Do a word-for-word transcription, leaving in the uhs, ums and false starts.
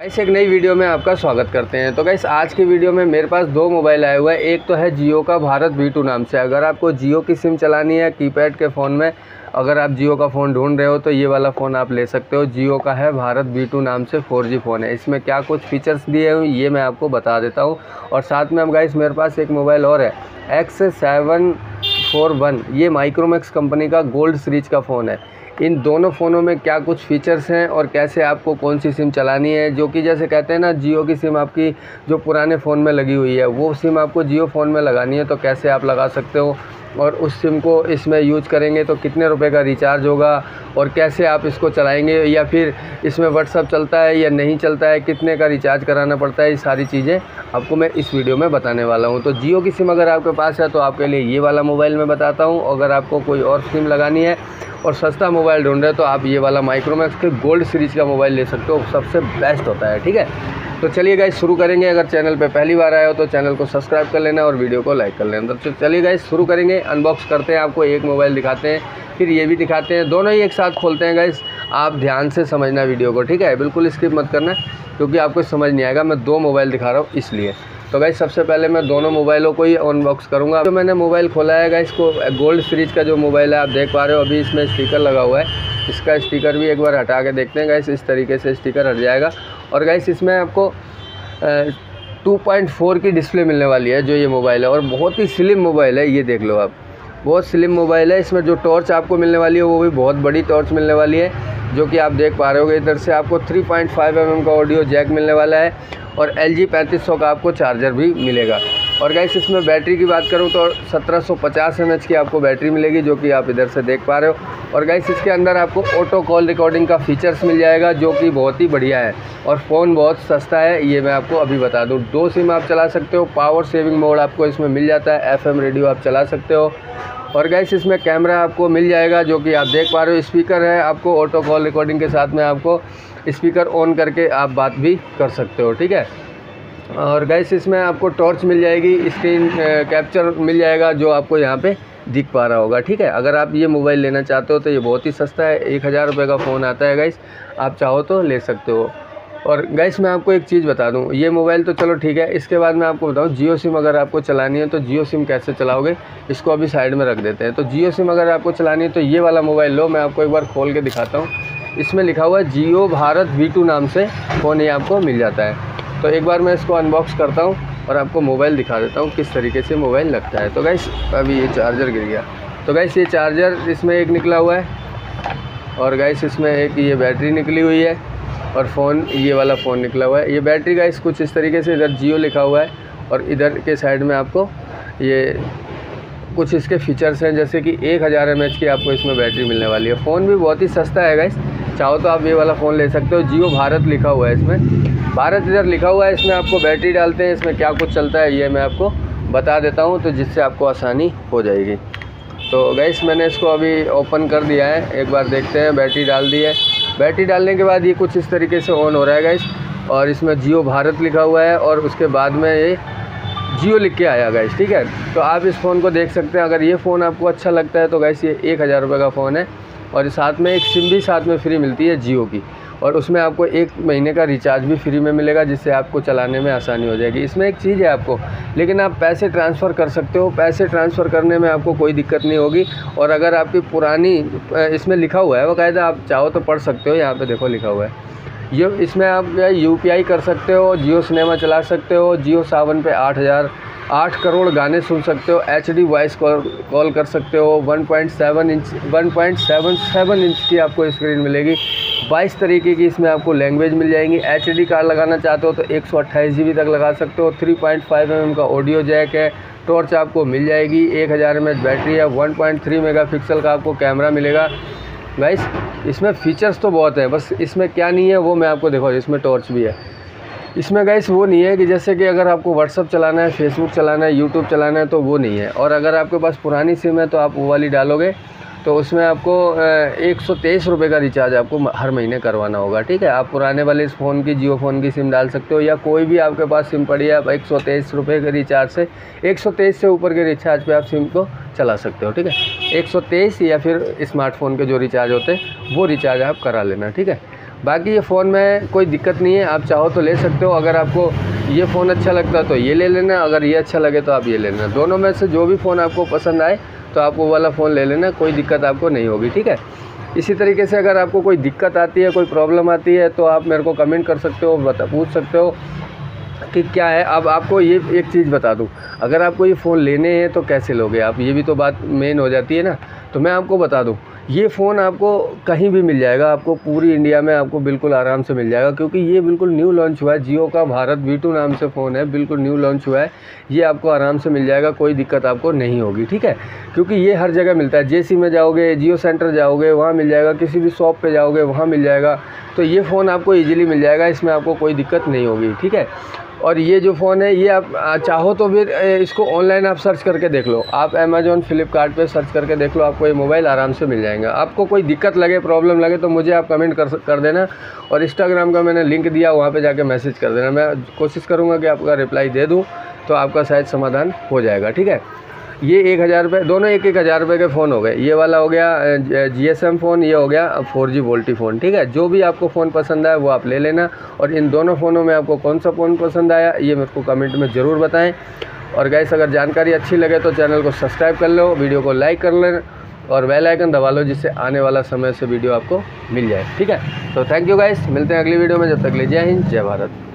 Guys एक नई video में आपका स्वागत करते हैं। तो गाइस आज की वीडियो में मेरे पास दो मोबाइल आए हुए हैं। एक तो है जियो का भारत वी टू नाम से। अगर आपको जियो की सिम चलानी है कीपैड के फ़ोन में, अगर आप जियो का फ़ोन ढूंढ रहे हो तो ये वाला फ़ोन आप ले सकते हो। जियो का है भारत वी टू नाम से फोर जी फ़ोन है। इसमें क्या कुछ फ़ीचर्स दिए हुए ये मैं आपको बता देता हूँ। और साथ में अब गाइस मेरे पास एक मोबाइल और है एक्स सेवन फोर वन। ये माइक्रोमैक्स कंपनी का गोल्ड सीरीज का फ़ोन है। इन दोनों फ़ोनों में क्या कुछ फ़ीचर्स हैं और कैसे आपको कौन सी सिम चलानी है, जो कि जैसे कहते हैं ना जियो की सिम आपकी जो पुराने फ़ोन में लगी हुई है वो सिम आपको जियो फ़ोन में लगानी है तो कैसे आप लगा सकते हो, और उस सिम को इसमें यूज़ करेंगे तो कितने रुपए का रिचार्ज होगा और कैसे आप इसको चलाएंगे, या फिर इसमें व्हाट्सअप चलता है या नहीं चलता है, कितने का रिचार्ज कराना पड़ता है, ये सारी चीज़ें आपको मैं इस वीडियो में बताने वाला हूँ। तो जियो की सिम अगर आपके पास है तो आपके लिए ये वाला मोबाइल मैं बताता हूँ। अगर आपको कोई और सिम लगानी है और सस्ता मोबाइल ढूंढ रहे हो तो आप ये वाला माइक्रोमैक्स के गोल्ड सीरीज़ का मोबाइल ले सकते हो, सबसे बेस्ट होता है। ठीक है, तो चलिए गाइस शुरू करेंगे। अगर चैनल पे पहली बार आए हो तो चैनल को सब्सक्राइब कर लेना और वीडियो को लाइक कर लेना। तो चलिए गाइस शुरू करेंगे, अनबॉक्स करते हैं, आपको एक मोबाइल दिखाते हैं फिर ये भी दिखाते हैं, दोनों ही एक साथ खोलते हैं। गाइस आप ध्यान से समझना वीडियो को, ठीक है, बिल्कुल स्किप मत करना क्योंकि आपको समझ नहीं आएगा। मैं दो मोबाइल दिखा रहा हूँ इसलिए। तो गाइस सबसे पहले मैं दोनों मोबाइलों को ही अनबॉक्स करूँगा। जो मैंने मोबाइल खोला है गाइस को गोल्ड सीरीज़ का जो मोबाइल है, आप देख पा रहे हो अभी इसमें स्टिकर लगा हुआ है। इसका स्टिकर भी एक बार हटा के देखते हैं गाइस, इस तरीके से स्टिकर हट जाएगा। और गाइस इसमें आपको टू पॉइंट फोर की डिस्प्ले मिलने वाली है जो ये मोबाइल है, और बहुत ही स्लिम मोबाइल है। ये देख लो आप, बहुत स्लिम मोबाइल है। इसमें जो टॉर्च आपको मिलने वाली है वो भी बहुत बड़ी टॉर्च मिलने वाली है, जो कि आप देख पा रहे होगे। इधर से आपको three point five M M का ऑडियो जैक मिलने वाला है और एलजी पैंतीस सौ का आपको चार्जर भी मिलेगा। और गाइस इसमें बैटरी की बात करूं तो सत्रह सौ पचास एम एच की आपको बैटरी मिलेगी, जो कि आप इधर से देख पा रहे हो। और गाइस इसके अंदर आपको ऑटो कॉल रिकॉर्डिंग का फ़ीचर्स मिल जाएगा, जो कि बहुत ही बढ़िया है। और फ़ोन बहुत सस्ता है, ये मैं आपको अभी बता दूँ। दो सिम आप चला सकते हो, पावर सेविंग मोड आपको इसमें मिल जाता है, एफ एम रेडियो आप चला सकते हो। और गाइस इसमें कैमरा आपको मिल जाएगा, जो कि आप देख पा रहे हो। स्पीकर है, आपको ऑटो कॉल रिकॉर्डिंग के साथ में आपको स्पीकर ऑन करके आप बात भी कर सकते हो, ठीक है। और गाइस इसमें आपको टॉर्च मिल जाएगी, स्क्रीन कैप्चर मिल जाएगा, जो आपको यहाँ पे दिख पा रहा होगा, ठीक है। अगर आप ये मोबाइल लेना चाहते हो तो ये बहुत ही सस्ता है, एक हज़ार रुपये का फ़ोन आता है गाइस, आप चाहो तो ले सकते हो। और गाइस मैं आपको एक चीज़ बता दूं, ये मोबाइल तो चलो ठीक है, इसके बाद मैं आपको बताऊं जियो सिम अगर आपको चलानी है तो जियो सिम कैसे चलाओगे, इसको अभी साइड में रख देते हैं। तो जियो सिम अगर आपको चलानी है तो ये वाला मोबाइल लो, मैं आपको एक बार खोल के दिखाता हूं। इसमें लिखा हुआ है जियो भारत वी टू नाम से फ़ोन ये आपको मिल जाता है। तो एक बार मैं इसको अनबॉक्स करता हूँ और आपको मोबाइल दिखा देता हूँ किस तरीके से मोबाइल लगता है। तो गाइस अभी ये चार्जर गिर गया। तो गाइस ये चार्जर इसमें एक निकला हुआ है, और गाइस इसमें एक ये बैटरी निकली हुई है, और फ़ोन ये वाला फ़ोन निकला हुआ है। ये बैटरी गाइस कुछ इस तरीके से, इधर जियो लिखा हुआ है और इधर के साइड में आपको ये कुछ इसके फीचर्स हैं, जैसे कि एक हज़ार एम एच की आपको इसमें बैटरी मिलने वाली है। फ़ोन भी बहुत ही सस्ता है गाइस, चाहो तो आप ये वाला फ़ोन ले सकते हो। जियो भारत लिखा हुआ है इसमें, भारत इधर लिखा हुआ है। इसमें आपको बैटरी डालते हैं, इसमें क्या कुछ चलता है ये मैं आपको बता देता हूँ, तो जिससे आपको आसानी हो जाएगी। तो गाइस मैंने इसको अभी ओपन कर दिया है, एक बार देखते हैं। बैटरी डाल दी है, बैटरी डालने के बाद ये कुछ इस तरीके से ऑन हो रहा है गाइस, और इसमें जियो भारत लिखा हुआ है और उसके बाद में ये जियो लिख के आया गाइस, ठीक है। तो आप इस फ़ोन को देख सकते हैं। अगर ये फ़ोन आपको अच्छा लगता है तो गाइस ये एक हज़ार रुपये का फ़ोन है, और साथ में एक सिम भी साथ में फ्री मिलती है जियो की, और उसमें आपको एक महीने का रिचार्ज भी फ्री में मिलेगा, जिससे आपको चलाने में आसानी हो जाएगी। इसमें एक चीज़ है आपको, लेकिन आप पैसे ट्रांसफ़र कर सकते हो, पैसे ट्रांसफ़र करने में आपको कोई दिक्कत नहीं होगी। और अगर आपकी पुरानी, इसमें लिखा हुआ है बाकायदा, आप चाहो तो पढ़ सकते हो, यहाँ पे देखो लिखा हुआ है। ये इसमें आप यू पी आई कर सकते हो, जियो सिनेमा चला सकते हो, जियो सावन पे आठ हज़ार आठ करोड़ गाने सुन सकते हो, H D voice call call कर सकते हो, one point seven inch one point seven seven inch की आपको स्क्रीन मिलेगी, बाईस तरीके की इसमें आपको लैंग्वेज मिल जाएंगी। एच डी कार्ड लगाना चाहते हो तो एक सौ अट्ठाईस जी बी तक लगा सकते हो, three point five M M का ऑडियो जैक है, टॉर्च आपको मिल जाएगी, एक हज़ार एम एच बैटरी है, one point three megapixel का आपको कैमरा मिलेगा। गाइस इसमें फ़ीचर्स तो बहुत हैं, बस इसमें क्या नहीं है वो मैं आपको दिखाऊँ। इसमें टॉर्च भी है, इसमें गाइस वो नहीं है कि जैसे कि अगर आपको व्हाट्सअप चलाना है, फेसबुक चलाना है, यूट्यूब चलाना है तो वो नहीं है। और अगर आपके पास पुरानी सिम है तो आप वो वाली डालोगे तो उसमें आपको एक सौ तेईस रुपये का रिचार्ज आपको हर महीने करवाना होगा, ठीक है। आप पुराने वाले इस फ़ोन की, जियो फ़ोन की सिम डाल सकते हो, या कोई भी आपके पास सिम पड़ी है, आप एक सौ तेईस रुपये के रिचार्ज से, एक सौ तेईस से ऊपर के रिचार्ज पे आप सिम को चला सकते हो, ठीक है। एक सौ तेईस या फिर स्मार्टफोन के जो रिचार्ज होते हैं वो रिचार्ज आप करा लेना, ठीक है। बाकी ये फ़ोन में कोई दिक्कत नहीं है, आप चाहो तो ले सकते हो। अगर आपको ये फ़ोन अच्छा लगता है तो ये ले लेना, अगर ये अच्छा लगे तो आप ये ले लेना। दोनों में से जो भी फ़ोन आपको पसंद आए तो आप वो वाला फ़ोन ले लेना, कोई दिक्कत आपको नहीं होगी, ठीक है। इसी तरीके से अगर आपको कोई दिक्कत आती है, कोई प्रॉब्लम आती है तो आप मेरे को कमेंट कर सकते हो, बता पूछ सकते हो कि क्या है। अब आपको ये एक चीज़ बता दूं, अगर आपको ये फ़ोन लेने हैं तो कैसे लोगे आप, ये भी तो बात मेन हो जाती है ना। तो मैं आपको बता दूं, ये फ़ोन आपको कहीं भी मिल जाएगा, आपको पूरी इंडिया में आपको बिल्कुल आराम से मिल जाएगा, क्योंकि ये बिल्कुल न्यू लॉन्च हुआ है। जियो का भारत वी टू नाम से फ़ोन है, बिल्कुल न्यू लॉन्च हुआ है, ये आपको आराम से मिल जाएगा, कोई दिक्कत आपको नहीं होगी, ठीक है। क्योंकि ये हर जगह मिलता है, जेसी में जाओगे, जियो सेंटर जाओगे वहाँ मिल जाएगा, किसी भी शॉप पर जाओगे वहाँ मिल जाएगा। तो ये फ़ोन आपको ईजिली मिल जाएगा, इसमें आपको कोई दिक्कत नहीं होगी, ठीक है। और ये जो फ़ोन है ये आप चाहो तो फिर इसको ऑनलाइन आप सर्च करके देख लो, आप अमेज़ॉन फ्लिपकार्ट पे सर्च करके देख लो, आपको ये मोबाइल आराम से मिल जाएगा। आपको कोई दिक्कत लगे, प्रॉब्लम लगे तो मुझे आप कमेंट कर कर देना, और इंस्टाग्राम का मैंने लिंक दिया, वहाँ पे जाके मैसेज कर देना, मैं कोशिश करूँगा कि आपका रिप्लाई दे दूँ, तो आपका शायद समाधान हो जाएगा, ठीक है। ये एक हज़ार रुपये, दोनों एक एक हज़ार रुपये के फ़ोन हो गए। ये वाला हो गया जीएसएम फ़ोन, ये हो गया अब फोर जी वोल्टी फ़ोन, ठीक है। जो भी आपको फ़ोन पसंद आए वो आप ले लेना, और इन दोनों फ़ोनों में आपको कौन सा फ़ोन पसंद आया ये मेरे को कमेंट में ज़रूर बताएं। और गाइस अगर जानकारी अच्छी लगे तो चैनल को सब्सक्राइब कर लो, वीडियो को लाइक कर लें और बेल आइकन दबा लो, जिससे आने वाला समय से वीडियो आपको मिल जाए, ठीक है। तो थैंक यू गाइस, मिलते हैं अगली वीडियो में, जब तक ले जय हिंद जय भारत।